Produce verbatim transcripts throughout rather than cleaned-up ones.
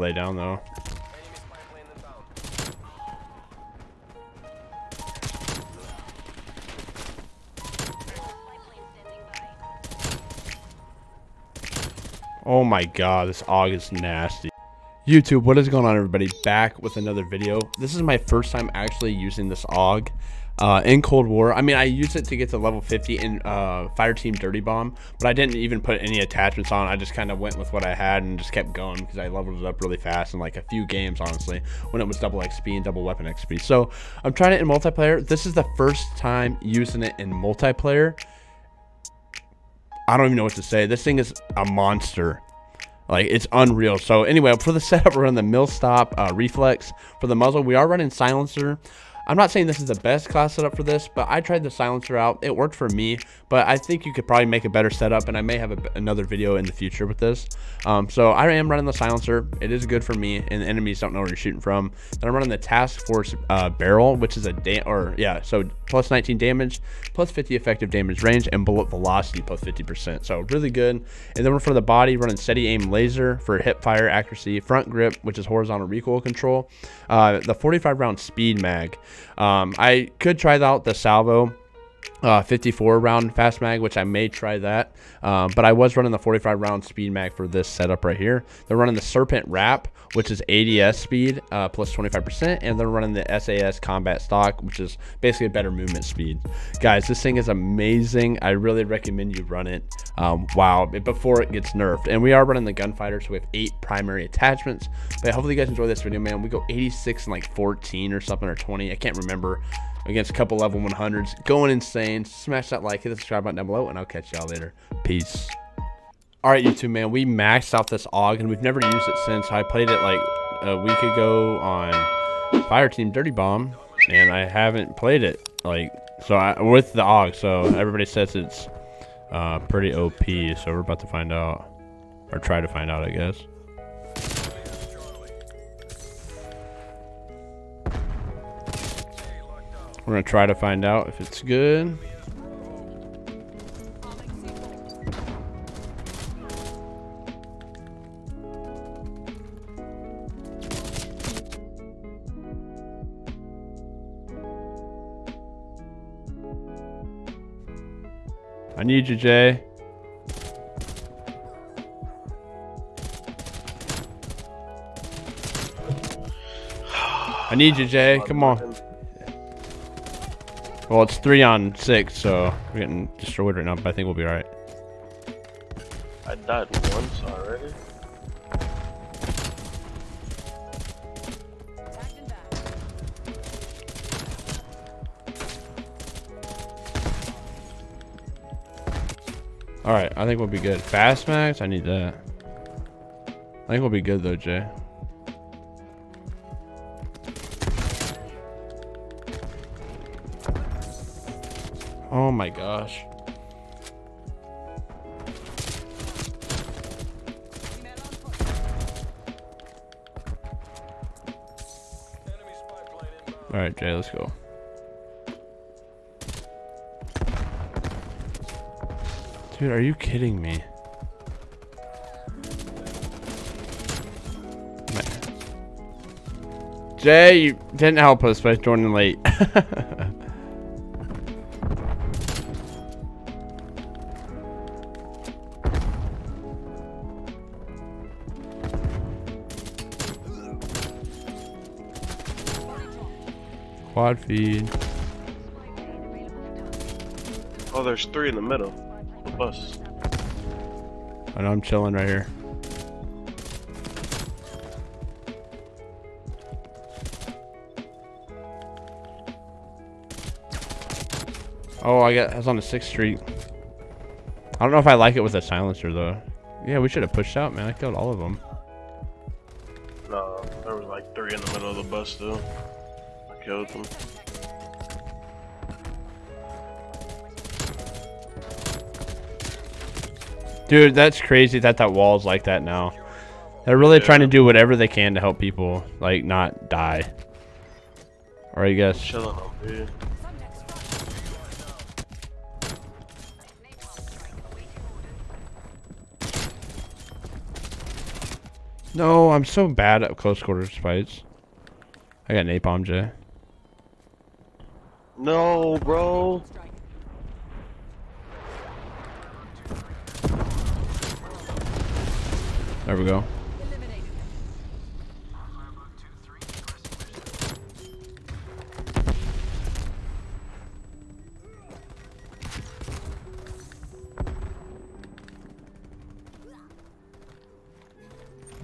lay down though. Oh my god, this A U G is nasty. YouTube, what is going on everybody? Back with another video. This is my first time actually using this A U G uh, in Cold War. I mean, I used it to get to level fifty in uh, Fireteam Dirty Bomb, but I didn't even put any attachments on. I just kind of went with what I had and just kept going because I leveled it up really fast in like a few games, honestly, when it was double X P and double weapon X P. So I'm trying it in multiplayer. This is the first time using it in multiplayer. I don't even know what to say. This thing is a monster. Like, it's unreal. So anyway, for the setup, we're running the mil-stop uh, reflex. For the muzzle, we are running silencer. I'm not saying this is the best class setup for this, but I tried the silencer out. It worked for me, but I think you could probably make a better setup, and I may have a, another video in the future with this. Um, so I am running the silencer. It is good for me, and the enemies don't know where you're shooting from. Then I'm running the task force uh, barrel, which is a da or yeah, so plus nineteen damage, plus fifty effective damage range, and bullet velocity plus fifty percent. So really good. And then for the body, running steady aim laser for hip fire accuracy, front grip, which is horizontal recoil control, uh, the forty-five round speed mag. Um, I could try out the Salvo uh, fifty-four round fast mag, which I may try that, um, but I was running the forty-five round speed mag for this setup right here. They're running the serpent wrap, which is A D S speed uh, plus twenty-five percent, and they're running the S A S combat stock, which is basically a better movement speed. Guys, this thing is amazing. I really recommend you run it um, wow, before it gets nerfed. And we are running the gunfighter, so we have eight primary attachments, but hopefully you guys enjoy this video, man. We go eighty-six and like fourteen or something, or twenty, I can't remember, against a couple level one hundreds, going insane. Smash that like, hit the subscribe button down below, and I'll catch y'all later. Peace. All right, YouTube, man, we maxed out this A U G, and we've never used it since. I played it like a week ago on Fireteam Dirty Bomb, and I haven't played it like so I, with the A U G. So everybody says it's uh, pretty O P. So we're about to find out, or try to find out, I guess. We're gonna try to find out if it's good. I need you, Jay. I need you, Jay. Come on. Well, it's three on six, so we're getting destroyed right now, but I think we'll be alright. I died once already. Alright, I think we'll be good. Fast mags? I need that. I think we'll be good though, Jay. Oh my gosh. All right, Jay, let's go. Dude, are you kidding me? Man. Jay, you didn't help us by joining late. Quad feed. Oh, there's three in the middle. The bus. I know, I'm chilling right here. Oh, I got. I was on the sixth street. I don't know if I like it with a silencer though. Yeah, we should have pushed out, man. I killed all of them. No, there was like three in the middle of the bus though. Killed them. Dude, that's crazy that that wall's like that now. They're really yeah. trying to do whatever they can to help people, like, not die. Or I guess. Chilling up, dude. No, I'm so bad at close quarters fights. I got napalm, Jay. No, bro. There we go.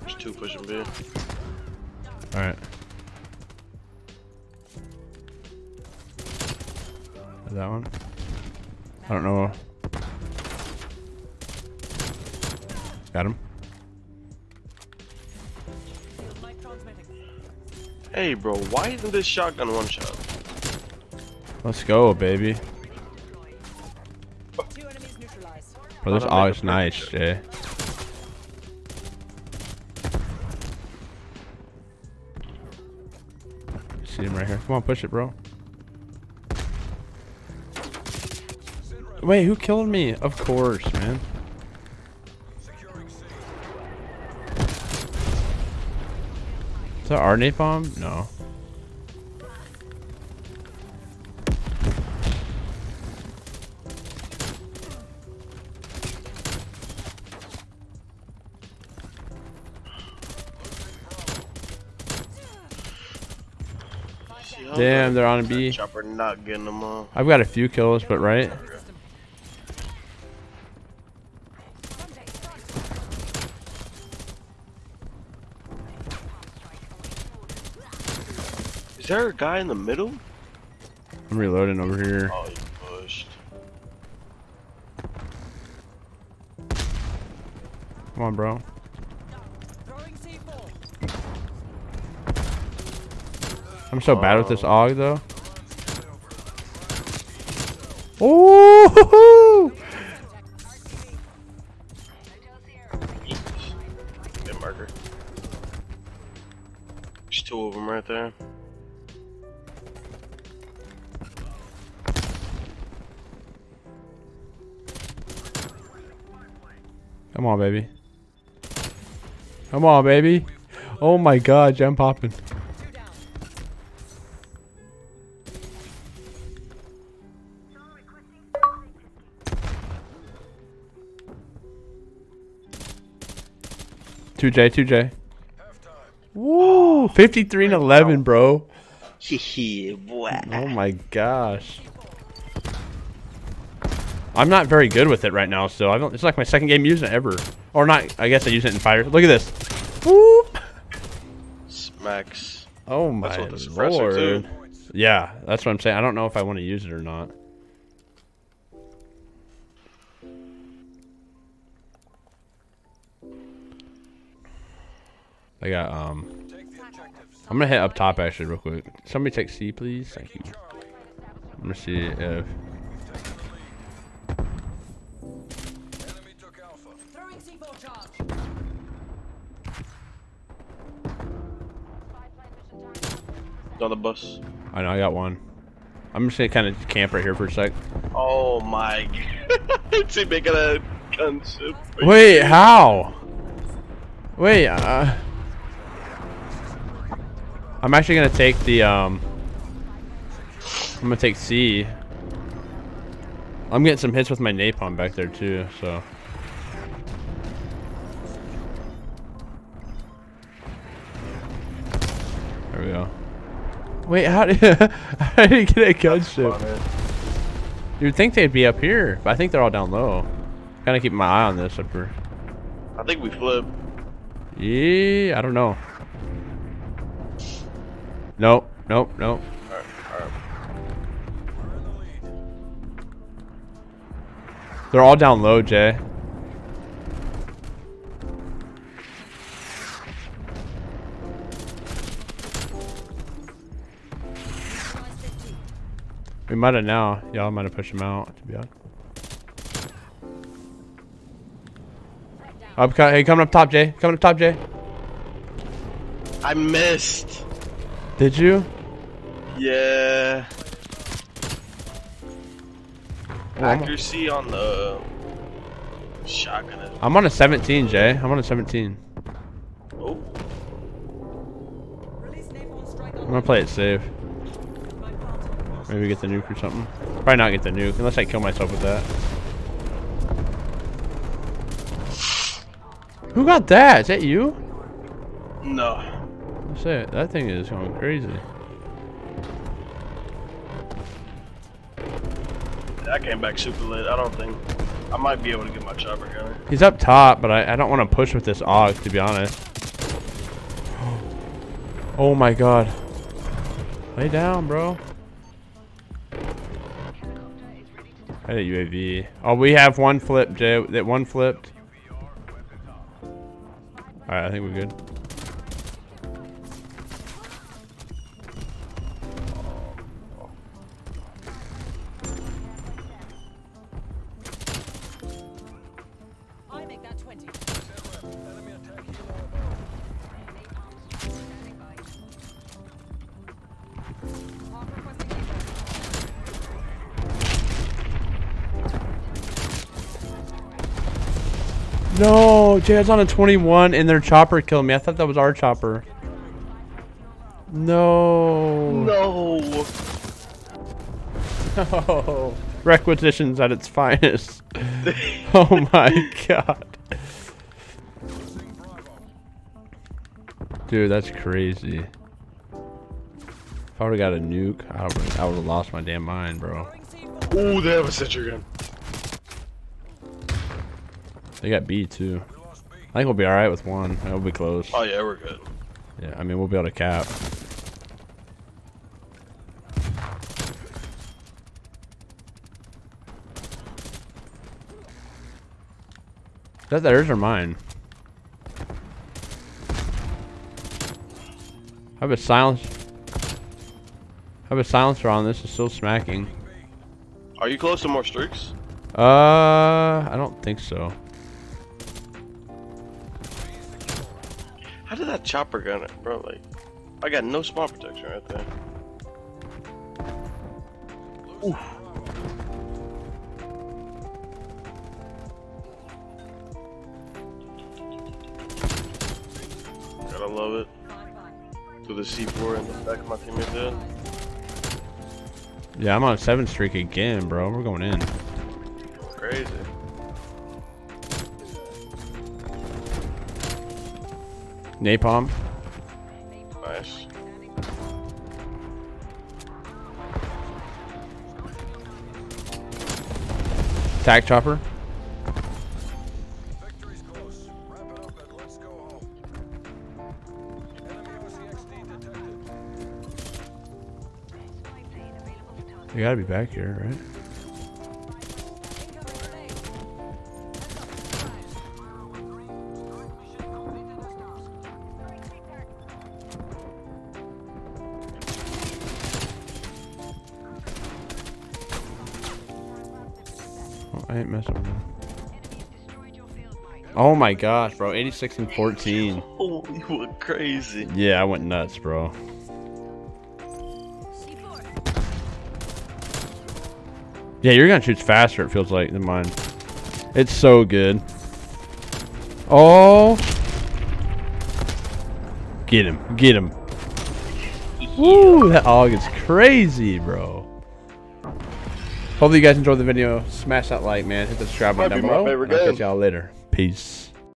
There's two pushing B. Alright. That one. I don't know. Got him. Hey, bro, why isn't this shotgun one shot? Let's go, baby. Bro, this is always nice, Jay. See him right here. Come on, push it, bro. Wait, who killed me? Of course, man. Is that our napalm? No. Damn, they're on a B. Chopper not getting them all. I've got a few kills, but right. Is there a guy in the middle? I'm reloading over here. Oh, he pushed. Come on, bro. I'm so oh. bad with this A U G, though. Oh! Good marker. There's two of them right there. Come on, baby. Come on, baby. Oh my god, I'm popping. two J, two J. Woo! fifty-three and eleven, bro. Oh my gosh. I'm not very good with it right now, so I don't. It's like my second game using it ever, or not. I guess I use it in fire. Look at this. Whoop. Smacks. Oh my that's what the lord. Too. Yeah, that's what I'm saying. I don't know if I want to use it or not. I got um. I'm gonna hit up top actually real quick. Somebody take C, please. Thank you. I'm gonna see if. On the bus. I know, I got one. I'm just gonna kind of camp right here for a sec. Oh my god. See, making a gun ship. Wait, how? Wait, uh. I'm actually gonna take the, um. I'm gonna take C. I'm getting some hits with my napalm back there too, so. There we go. Wait, how did, how did he get a gunship? You'd think they'd be up here, but I think they're all down low. Kind of keeping my eye on this upper. I think we flip. Yeah, I don't know. Nope, nope, nope. All right, all right. We're in the lead. They're all down low, Jay. We might have now. Y'all might have pushed him out, to be honest. Up, hey, coming up top, Jay. Coming up top, Jay. I missed. Did you? Yeah. Oh, accuracy on, on the shotgun. I'm on a seventeen, Jay. I'm on a seventeen. Oh. gonna play it safe. Maybe get the nuke or something. Probably not get the nuke, unless I kill myself with that. Who got that? Is that you? No. What's that? That thing is going crazy. I came back super lit. I don't think I might be able to get my chopper gunner. He's up top, but I, I don't want to push with this A U G, to be honest. Oh my god. Lay down, bro. I had a U A V. Oh, we have one flipped, Jay. That one flipped. Alright, I think we're good. No, Jay, I was on a twenty-one and their chopper killed me. I thought that was our chopper. No. No. No. Requisitions at its finest. Oh my god. Dude, that's crazy. If I would've got a nuke, I would've, I would've lost my damn mind, bro. Ooh, that was such a gun. They got B too. I think we'll be alright with one. It'll be close. Oh yeah, we're good. Yeah, I mean we'll be able to cap. Is that theirs or mine? I have a silencer. I have a silencer on. This is still smacking. Are you close to more streaks? Uh, I don't think so. How did that chopper gunner, bro? Like, I got no spawn protection right there. Oof. Gotta love it. Threw the C four in the back of my teammate there. Yeah, I'm on a seven streak again, bro. We're going in. Crazy. Napalm. Nice. Tac chopper. Victory's close. Wrap it up and let's go home. Enemy O C X D detected. They gotta be back here, right? I ain't messing with that. Oh my gosh, bro. eighty-six and fourteen. Oh, you were crazy. Yeah, I went nuts, bro. Yeah, your gun shoots faster, it feels like, than mine. It's so good. Oh. Get him. Get him. Woo, that all gets crazy, bro. Hopefully you guys enjoyed the video. Smash that like, man. Hit the subscribe button down below. I'll catch y'all later. Peace.